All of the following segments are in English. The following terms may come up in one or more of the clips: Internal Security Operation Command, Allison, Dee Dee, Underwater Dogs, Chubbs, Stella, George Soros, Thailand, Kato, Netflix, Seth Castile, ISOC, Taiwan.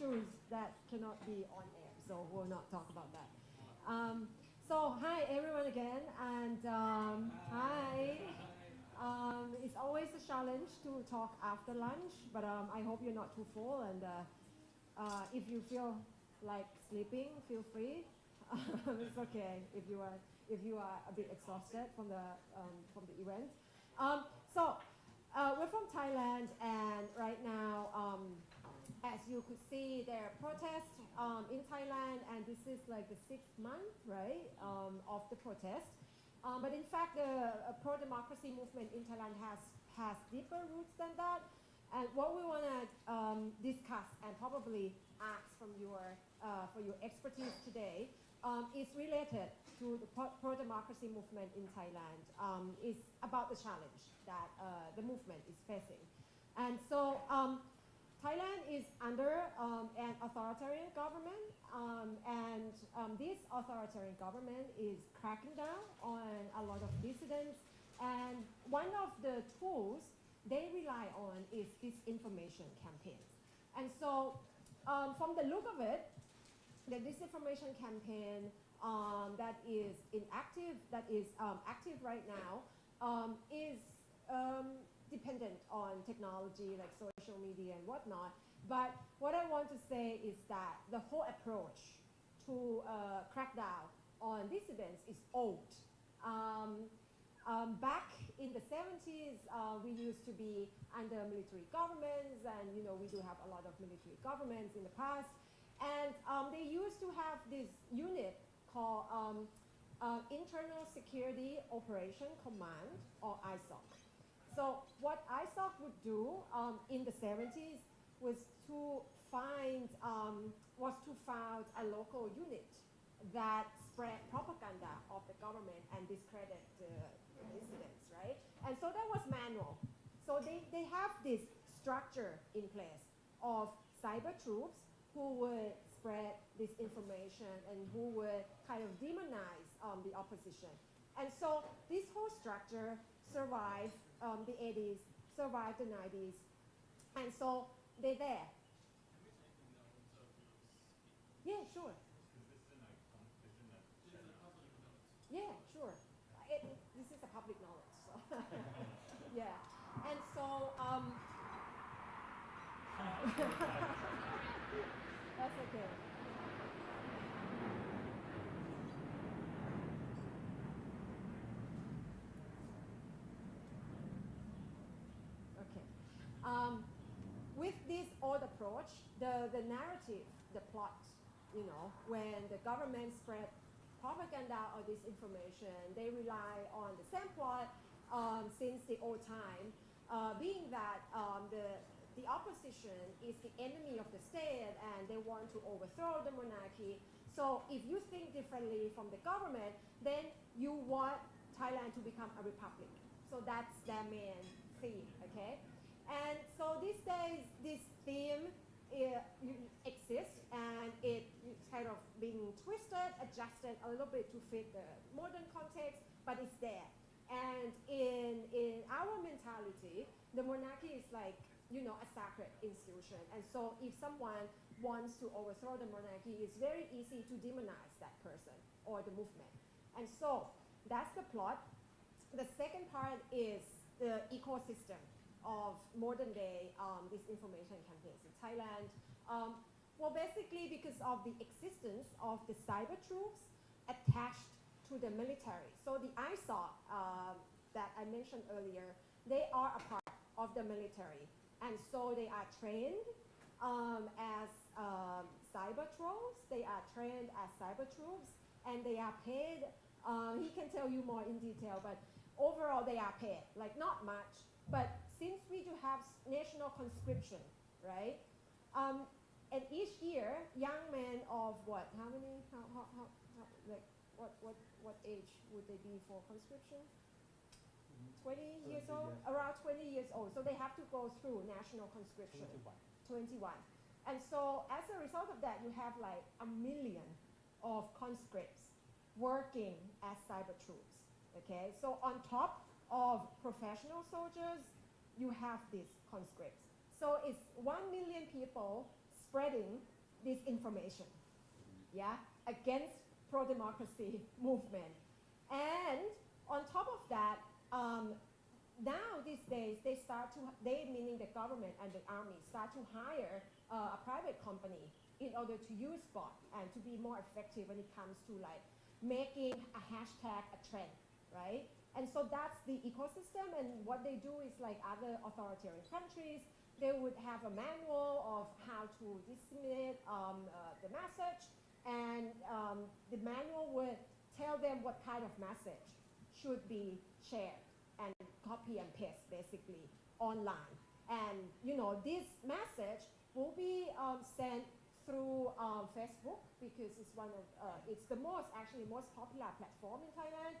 issues that cannot be on air, so we'll not talk about that. So hi everyone again, and hi. It's always a challenge to talk after lunch, but I hope you're not too full, and if you feel like sleeping, feel free. It's okay if you are a bit exhausted from the event. So we're from Thailand, and right now, as you could see, there are protests in Thailand, and this is like the 6th month, right, of the protest. But in fact, the pro-democracy movement in Thailand has deeper roots than that. And what we want to discuss and probably ask from your for your expertise today is related to the pro-democracy movement in Thailand. It's about the challenge that the movement is facing. And so Thailand is under an authoritarian government, and this authoritarian government is cracking down on a lot of dissidents. And one of the tools they rely on is disinformation campaigns. And so from the look of it, the disinformation campaign that is inactive, that is active right now, is dependent on technology like social media and whatnot. But what I want to say is that the whole approach to crack down on dissidents is old. Back in the 70s, we used to be under military governments, and you know, we do have a lot of military governments in the past. And they used to have this unit called Internal Security Operation Command, or ISOC. So what ISOC would do in the 70s was to found a local unit that spread propaganda of the government and discredit dissidents, right? And so that was manual. So they have this structure in place of cyber troops who would spread this information and who would kind of demonize the opposition. And so this whole structure survived the 80s, survived the 90s, and so they're there. Yeah, sure. Yeah, sure. This is a public knowledge. So yeah, and so that's okay. Okay. With this old approach, the narrative, the plot, you know, when the government spread propaganda or disinformation, they rely on the same plot since the old time, being that the opposition is the enemy of the state and they want to overthrow the monarchy. So if you think differently from the government, then you want Thailand to become a republic. So that's their main theme, okay? And so these days, this theme exists, and it's kind of being twisted, adjusted a little bit to fit the modern context, but it's there. And in our mentality, the monarchy is like, you know, a sacred institution. And so if someone wants to overthrow the monarchy, it's very easy to demonize that person or the movement. And so that's the plot. The second part is the ecosystem of modern day disinformation campaigns in Thailand. Well, basically because of the existence of the cyber troops attached to the military. So the ISOC that I mentioned earlier, they are a part of the military. And so they are trained as cyber trolls. They are trained as cyber troops, and they are paid. He can tell you more in detail, but overall they are paid, like not much. But since we do have national conscription, right? And each year, young men of what? How many? How like what age would they be for conscription? 20 years old, around 20 years old. So they have to go through national conscription. 21. And so as a result of that, you have like 1 million of conscripts working as cyber troops. Okay. So on top of professional soldiers, you have these conscripts. So it's 1 million people spreading this information, yeah, against pro-democracy movement. And on top of that, now these days they start to, they meaning the government and the army, start to hire a private company in order to use bot and to be more effective when it comes to like making a hashtag a trend, right? And so that's the ecosystem, and what they do is like other authoritarian countries, they would have a manual of how to disseminate the message, and the manual would tell them what kind of message should be shared and copy and paste basically online. And you know, this message will be sent through Facebook because it's one of it's the most popular platform in Thailand.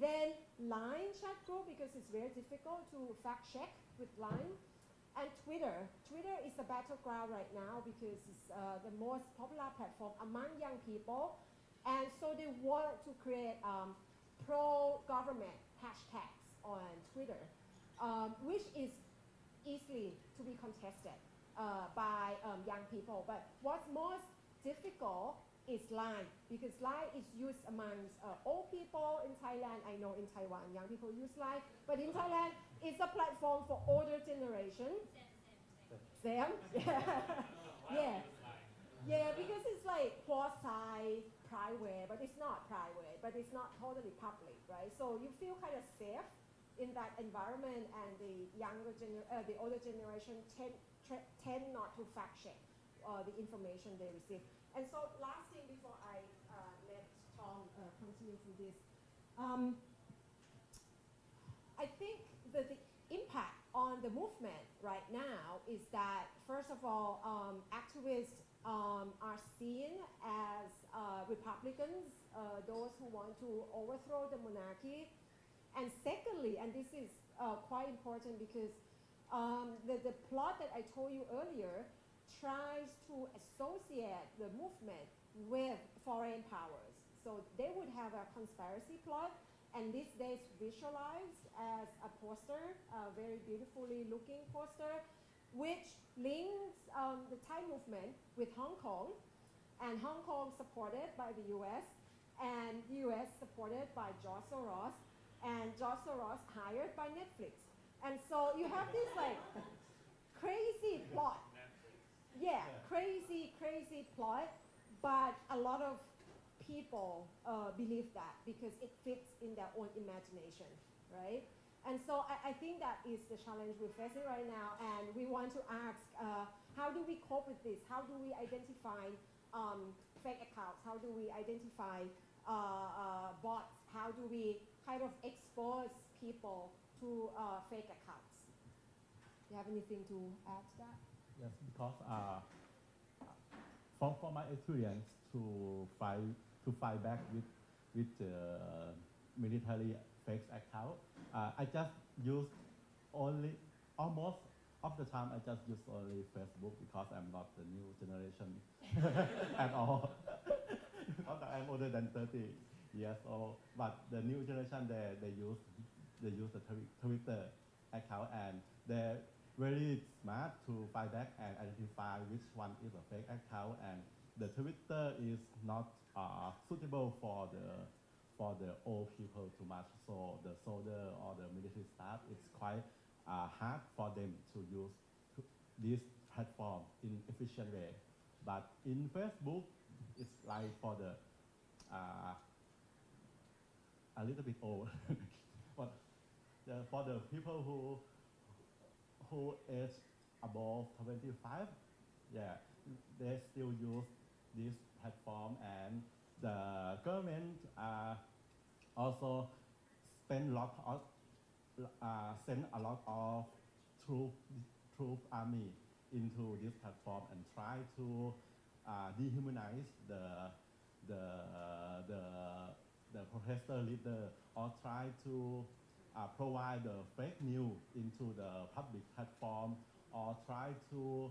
Then Line chat group, because it's very difficult to fact check with Line, and Twitter. Twitter is the battleground right now because it's the most popular platform among young people, and so they want to create pro-government hashtags on Twitter, which is easily to be contested by young people. But what's most difficult is Line, because Line is used amongst old people in Thailand. I know in Taiwan young people use Line, but in Thailand it's a platform for older generation. Sam? Yeah. Yeah. Yeah, because it's like quasi-private, but it's not private, but it's not totally public, right? So you feel kind of safe in that environment, and the older generation tend not to fact check the information they receive. And so last thing before I let Tom continue through this, I think that the impact on the movement right now is that, first of all, activists are seen as Republicans, those who want to overthrow the monarchy. And secondly, and this is quite important because the plot that I told you earlier tries to associate the movement with foreign powers. So they would have a conspiracy plot, and these days visualized as a poster, a very beautifully looking poster, which links the Thai movement with Hong Kong, and Hong Kong supported by the US, and the US supported by George Soros, and George Soros hired by Netflix. And so you have this like crazy plot. Yeah, crazy plot, but a lot of people believe that because it fits in their own imagination, right? And so I think that is the challenge we're facing right now, and we want to ask, how do we cope with this? How do we identify fake accounts? How do we identify bots? How do we kind of expose people to fake accounts? Do you have anything to add to that? Yes, because from my experience to fight back with the military fake account, I just use only, almost of the time I just use only Facebook because I'm not the new generation at all. Because I'm older than 30 years old, but the new generation they use the Twitter account, and they very smart to find back and identify which one is a fake account, and the Twitter is not suitable for the old people too much. So the soldier or the military staff, it's quite hard for them to use this platform in efficient way. But in Facebook, it's like for the a little bit old, but for the people who is above 25, yeah, they still use this platform, and the government also send a lot of troop army into this platform and try to dehumanize the protester leader, or try to provide the fake news into the public platform, or try to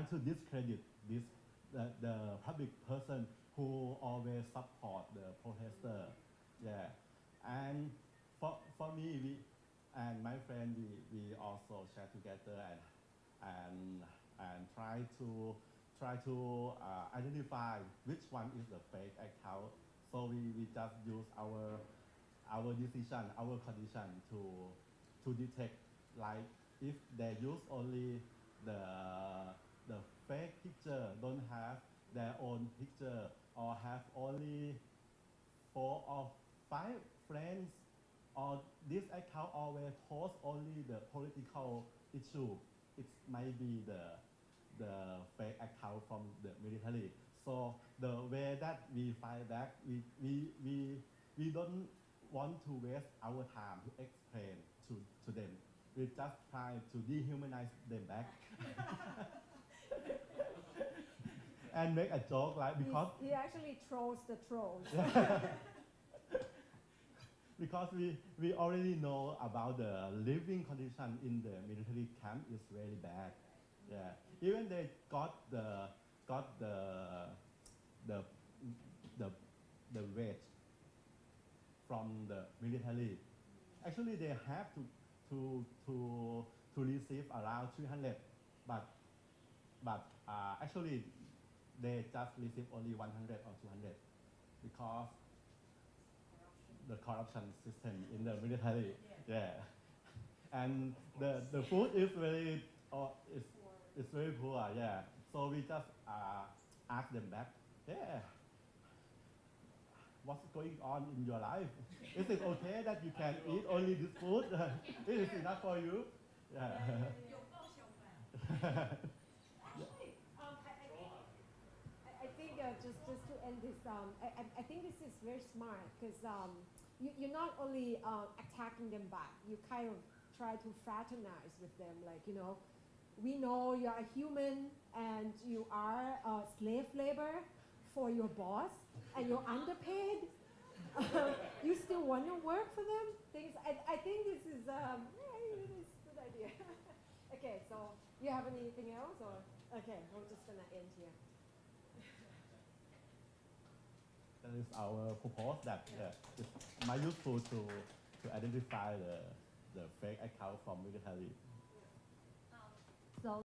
discredit the public person who always support the protester. Yeah, and for me, and my friend, we also share together and try to identify which one is the fake account. So we just use our decision, our condition to detect, like if they use only the fake picture, don't have their own picture, or have only 4 or 5 friends, or this account always posts only the political issue, it might be the fake account from the military. So the way that we find that, we don't want to waste our time to explain to them. We just try to dehumanize them back. And make a joke, like, because... He actually trolls the trolls. Because we already know about the living condition in the military camp is very bad. Yeah, even they got the wage from the military. Actually, they have to receive around 300, but actually they just receive only 100 or 200 because the corruption system in the military. Yeah, and the food is very it's very poor. Yeah, so we just ask them back. Yeah, what's going on in your life? Is it okay that you can eat only this food? It is enough for you. Yeah. Actually, I think just to end this, I think this is very smart because you're not only attacking them back, you kind of try to fraternize with them, like, you know, we know you are a human and you are slave labor for your boss and you're underpaid. You still want to work for them? Things. I think this is a good idea. Okay, so you have anything else? Or okay, we're just gonna end here. That is our purpose, that it's useful to identify the fake account from military.